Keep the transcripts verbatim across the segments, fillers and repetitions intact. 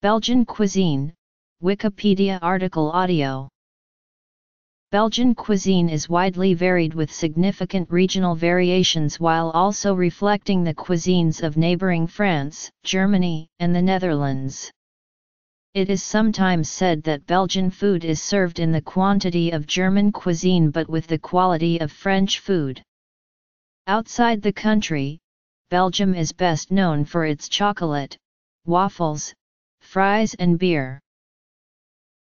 Belgian cuisine, Wikipedia article audio. Belgian cuisine is widely varied with significant regional variations while also reflecting the cuisines of neighboring France, Germany, and the Netherlands. It is sometimes said that Belgian food is served in the quantity of German cuisine but with the quality of French food. Outside the country, Belgium is best known for its chocolate, waffles, fries and beer.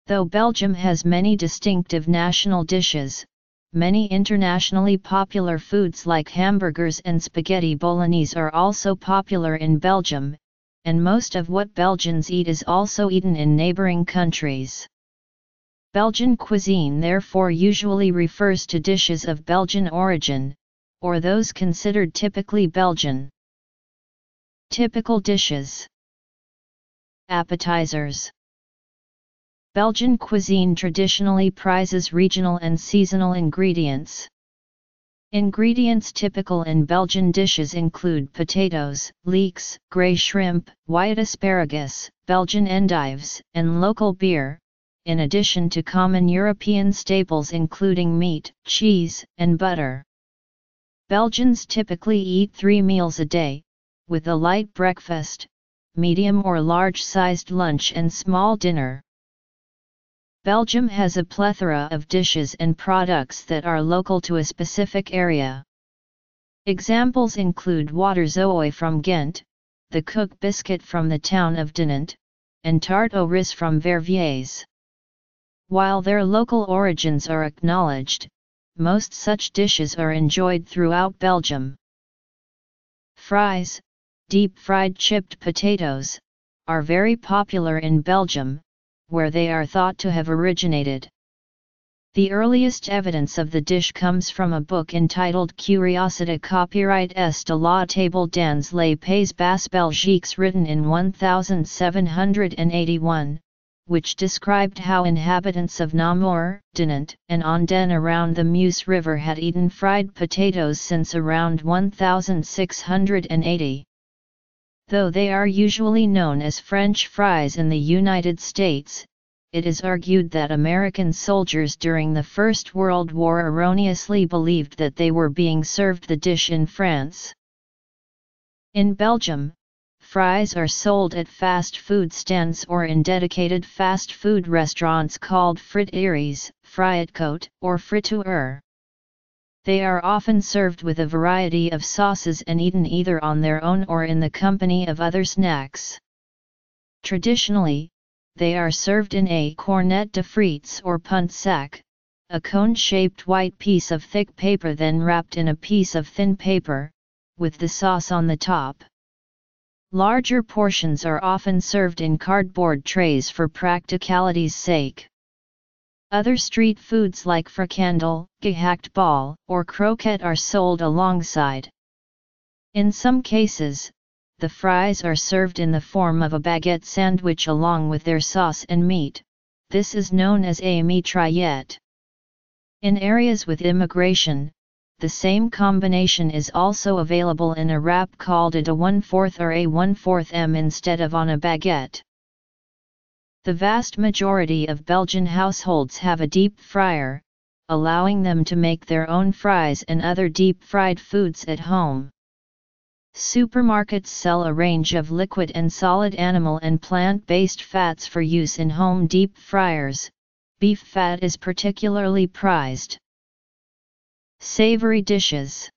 Though Belgium has many distinctive national dishes, many internationally popular foods like hamburgers and spaghetti bolognese are also popular in Belgium, and most of what Belgians eat is also eaten in neighboring countries. Belgian cuisine therefore usually refers to dishes of Belgian origin, or those considered typically Belgian. Typical dishes. Appetizers. Belgian cuisine traditionally prizes regional and seasonal ingredients. Ingredients typical in Belgian dishes include potatoes, leeks, grey shrimp, white asparagus, Belgian endives, and local beer, in addition to common European staples including meat, cheese, and butter. Belgians typically eat three meals a day, with a light breakfast, medium or large-sized lunch and small dinner. Belgium has a plethora of dishes and products that are local to a specific area. Examples include waterzooi from Ghent, the cook biscuit from the town of Dinant, and tarte au riz from Verviers. While their local origins are acknowledged, most such dishes are enjoyed throughout Belgium. Fries, deep-fried chipped potatoes, are very popular in Belgium, where they are thought to have originated. The earliest evidence of the dish comes from a book entitled Curiositez Culinaires est de la Table dans les Pays Bas Belgiques, written in one thousand seven hundred eighty-one, which described how inhabitants of Namur, Dinant, and Andenne around the Meuse River had eaten fried potatoes since around one thousand six hundred eighty. Though they are usually known as French fries in the United States, it is argued that American soldiers during the First World War erroneously believed that they were being served the dish in France. In Belgium, fries are sold at fast food stands or in dedicated fast food restaurants called friteries, frietcote, or friteur. They are often served with a variety of sauces and eaten either on their own or in the company of other snacks. Traditionally, they are served in a cornet de frites or punt sack, a cone-shaped white piece of thick paper then wrapped in a piece of thin paper, with the sauce on the top. Larger portions are often served in cardboard trays for practicality's sake. Other street foods like frikandel, gehaktbal, or croquette are sold alongside. In some cases, the fries are served in the form of a baguette sandwich along with their sauce and meat. This is known as a mitraillette. In areas with immigration, the same combination is also available in a wrap called a de one-fourth or a one-fourth M instead of on a baguette. The vast majority of Belgian households have a deep fryer, allowing them to make their own fries and other deep-fried foods at home. Supermarkets sell a range of liquid and solid animal and plant-based fats for use in home deep fryers. Beef fat is particularly prized. Savory dishes.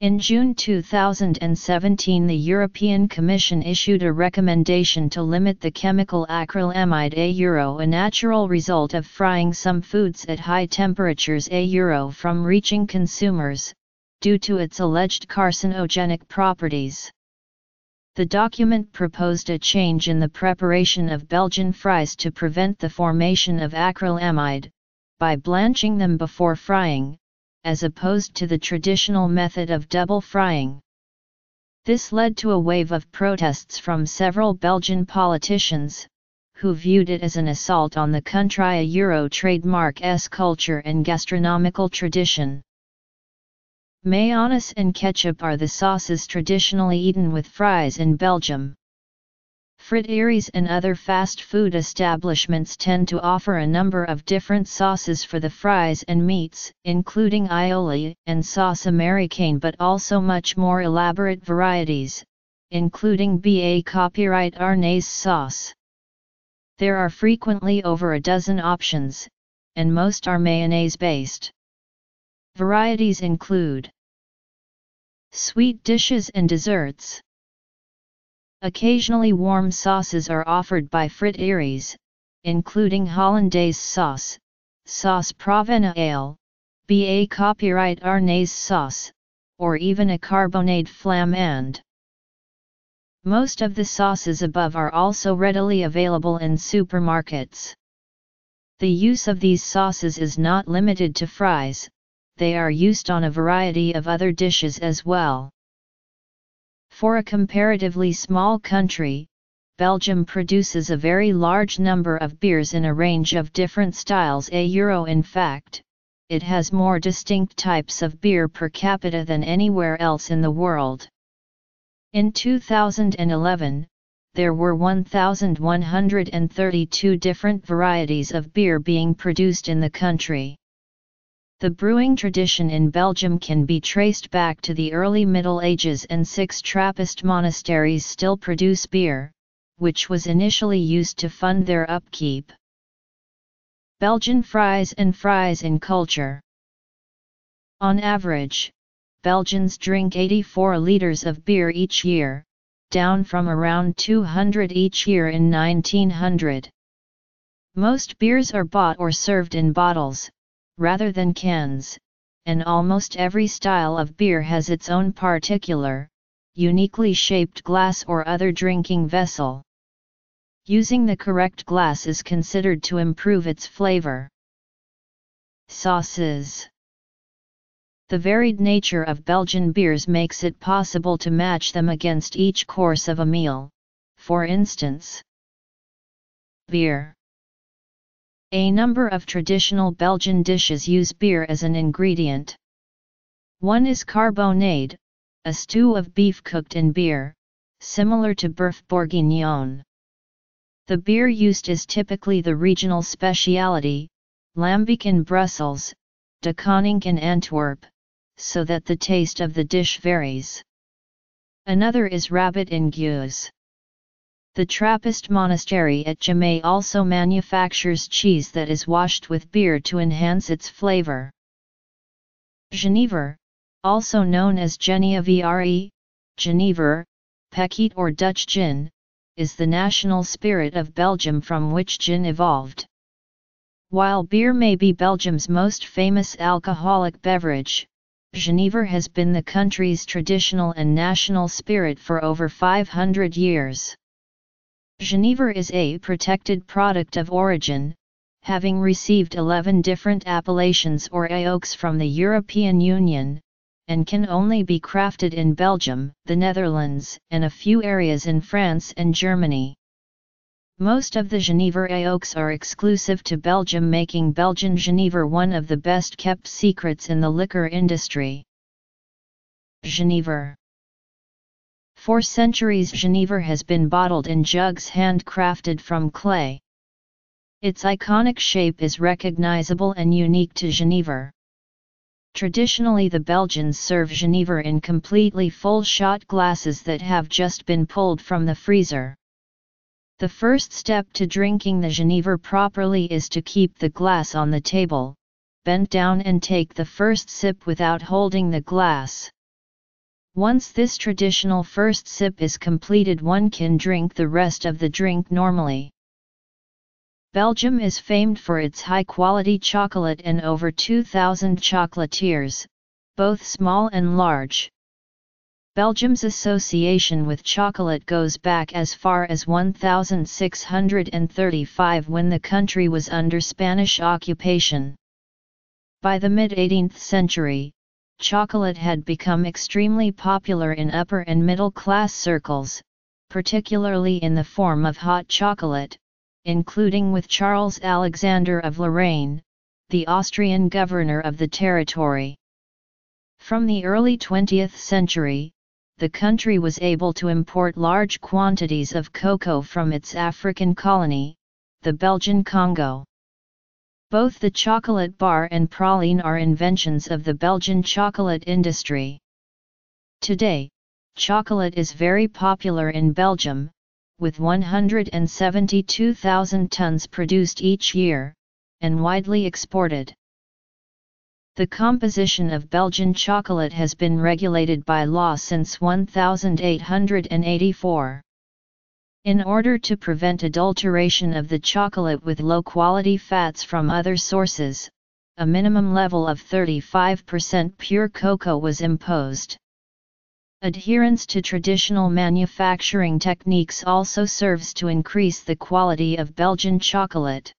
In June two thousand seventeen, the European Commission issued a recommendation to limit the chemical acrylamide a, a natural result of frying some foods at high temperatures a, from reaching consumers, due to its alleged carcinogenic properties. The document proposed a change in the preparation of Belgian fries to prevent the formation of acrylamide, by blanching them before frying, as opposed to the traditional method of double frying. This led to a wave of protests from several Belgian politicians, who viewed it as an assault on the country's Euro trademark's culture and gastronomical tradition. Mayonnaise and ketchup are the sauces traditionally eaten with fries in Belgium. Friteries and other fast food establishments tend to offer a number of different sauces for the fries and meats, including aioli and sauce américaine, but also much more elaborate varieties, including B A copyright Arnaise sauce. There are frequently over a dozen options, and most are mayonnaise-based. Varieties include sweet dishes and desserts. Occasionally warm sauces are offered by friteries, including Hollandaise sauce, sauce provençale, B A copyright Arnaise sauce, or even a Carbonade flamand. Most of the sauces above are also readily available in supermarkets. The use of these sauces is not limited to fries, they are used on a variety of other dishes as well. For a comparatively small country, Belgium produces a very large number of beers in a range of different styles a euro in fact, it has more distinct types of beer per capita than anywhere else in the world. In two thousand eleven, there were one thousand one hundred thirty-two different varieties of beer being produced in the country. The brewing tradition in Belgium can be traced back to the early Middle Ages, and six Trappist monasteries still produce beer, which was initially used to fund their upkeep. Belgian fries and fries in culture. On average, Belgians drink eighty-four liters of beer each year, down from around two hundred each year in nineteen hundred. Most beers are bought or served in bottles, rather than cans, and almost every style of beer has its own particular, uniquely shaped glass or other drinking vessel. Using the correct glass is considered to improve its flavor. Sauces. The varied nature of Belgian beers makes it possible to match them against each course of a meal, for instance. Beer. A number of traditional Belgian dishes use beer as an ingredient. One is carbonade, a stew of beef cooked in beer, similar to Bœuf Bourguignon. The beer used is typically the regional speciality, lambic in Brussels, de koning in Antwerp, so that the taste of the dish varies. Another is rabbit in Guise. The Trappist monastery at Chimay also manufactures cheese that is washed with beer to enhance its flavor. Genever, also known as Genevièvre, Genever, Pekit or Dutch gin, is the national spirit of Belgium from which gin evolved. While beer may be Belgium's most famous alcoholic beverage, Genever has been the country's traditional and national spirit for over five hundred years. Genever is a protected product of origin, having received eleven different appellations or A O Cs from the European Union, and can only be crafted in Belgium, the Netherlands, and a few areas in France and Germany. Most of the Genever A O Cs are exclusive to Belgium, making Belgian Genever one of the best-kept secrets in the liquor industry. Genever. For centuries, Genever has been bottled in jugs handcrafted from clay. Its iconic shape is recognizable and unique to Genever. Traditionally, the Belgians serve Genever in completely full-shot glasses that have just been pulled from the freezer. The first step to drinking the Genever properly is to keep the glass on the table, bend down and take the first sip without holding the glass. Once this traditional first sip is completed, one can drink the rest of the drink normally. Belgium is famed for its high-quality chocolate and over two thousand chocolatiers, both small and large. Belgium's association with chocolate goes back as far as one thousand six hundred thirty-five, when the country was under Spanish occupation. By the mid eighteenth century, chocolate had become extremely popular in upper and middle-class circles, particularly in the form of hot chocolate, including with Charles Alexander of Lorraine, the Austrian governor of the territory. From the early twentieth century, the country was able to import large quantities of cocoa from its African colony, the Belgian Congo. Both the chocolate bar and praline are inventions of the Belgian chocolate industry. Today, chocolate is very popular in Belgium, with one hundred seventy-two thousand tons produced each year, and widely exported. The composition of Belgian chocolate has been regulated by law since eighteen eighty-four. In order to prevent adulteration of the chocolate with low-quality fats from other sources, a minimum level of thirty-five percent pure cocoa was imposed. Adherence to traditional manufacturing techniques also serves to increase the quality of Belgian chocolate.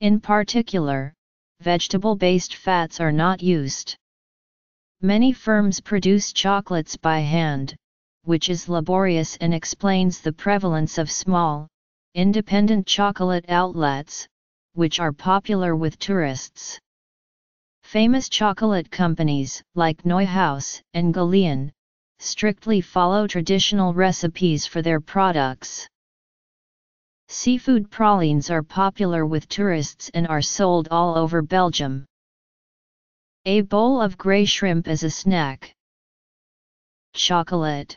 In particular, vegetable-based fats are not used. Many firms produce chocolates by hand, which is laborious and explains the prevalence of small, independent chocolate outlets, which are popular with tourists. Famous chocolate companies, like Neuhaus and Galler, strictly follow traditional recipes for their products. Seafood pralines are popular with tourists and are sold all over Belgium. A bowl of grey shrimp is a snack. Chocolate.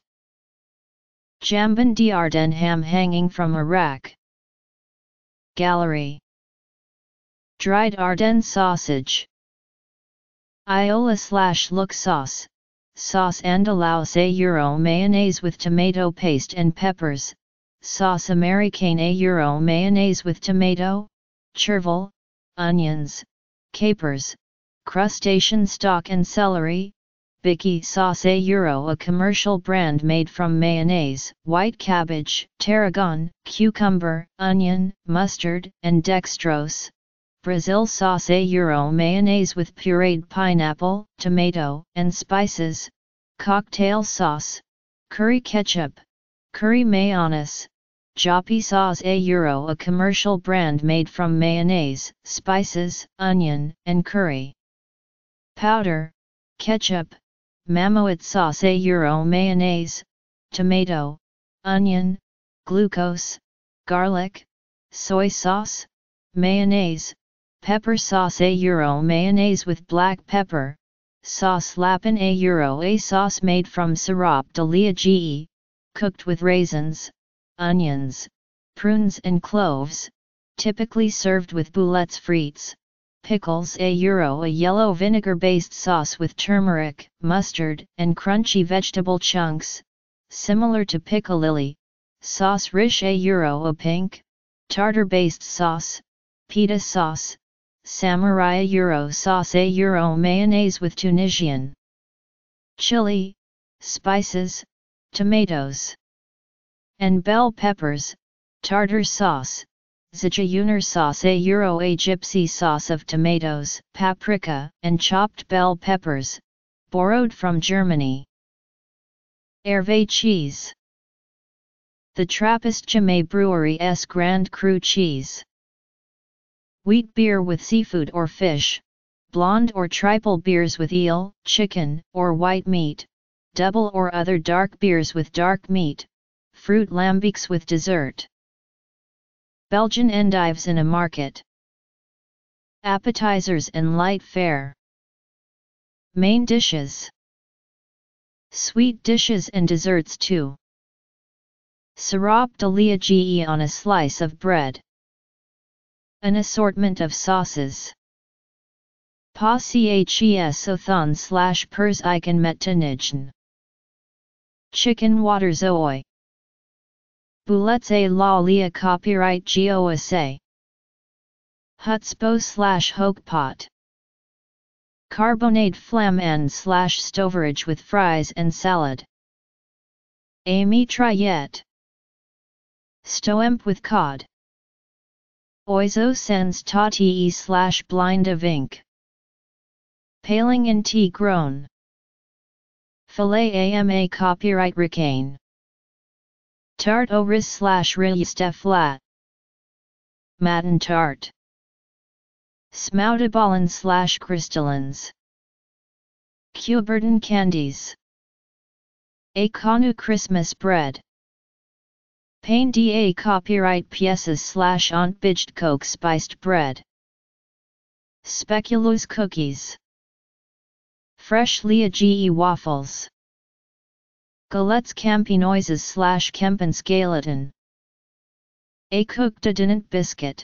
Jambon D'Ardenne ham hanging from a rack. Gallery. Dried Ardennes sausage. Iola slash look sauce, sauce andalouse a euro mayonnaise with tomato paste and peppers, sauce Americaine a euro mayonnaise with tomato, chervil, onions, capers, crustacean stock and celery. Bicky sauce a euro a commercial brand made from mayonnaise, white cabbage, tarragon, cucumber, onion, mustard, and dextrose. Brazil sauce a euro mayonnaise with pureed pineapple, tomato, and spices. Cocktail sauce, curry ketchup, curry mayonnaise. Joppie sauce a euro a commercial brand made from mayonnaise, spices, onion, and curry powder, ketchup. Mamoit sauce a euro mayonnaise, tomato, onion, glucose, garlic, soy sauce, mayonnaise. Pepper sauce a euro mayonnaise with black pepper, sauce lapin a euro a sauce made from syrop de liège, cooked with raisins, onions, prunes and cloves, typically served with boulettes frites. Pickles a euro a yellow vinegar-based sauce with turmeric, mustard, and crunchy vegetable chunks, similar to piccalilli. Sauce riche a euro a pink, tartar-based sauce, pita sauce. Samurai a euro sauce a euro mayonnaise with Tunisian chili, spices, tomatoes, and bell peppers. Tartar sauce. Zigeuner sauce a euro a gypsy sauce of tomatoes, paprika, and chopped bell peppers, borrowed from Germany. Hervé cheese. The Trappist Chimay brewery's Grand Cru cheese. Wheat beer with seafood or fish, blonde or triple beers with eel, chicken, or white meat, double or other dark beers with dark meat, fruit lambics with dessert. Belgian endives in a market. Appetizers and light fare. Main dishes. Sweet dishes and desserts too. Syrop de liège on a slice of bread. An assortment of sauces. Paches au thon slash pers icon met tenijn. Chicken water zoi. Boulettes a la lia copyright G O S A. Hutspo slash hoke pot. Carbonade flamand slash stoverage with fries and salad. Amy triet. Stoemp with cod. Oizo sens tatie slash blind of ink. Paling in tea grown. Filet ama copyright Ricane. Tart au riz slash riliste flat. Matin tart. Smouteballen slash crystallins. Cuberdon candies. A Connu Christmas bread. Pain da copyright pieces slash ontbidget coke spiced bread. Speculoos cookies. Fresh Liège waffles. Galettes Campinoises slash Kempens Galatin. A couque de Dinant biscuit.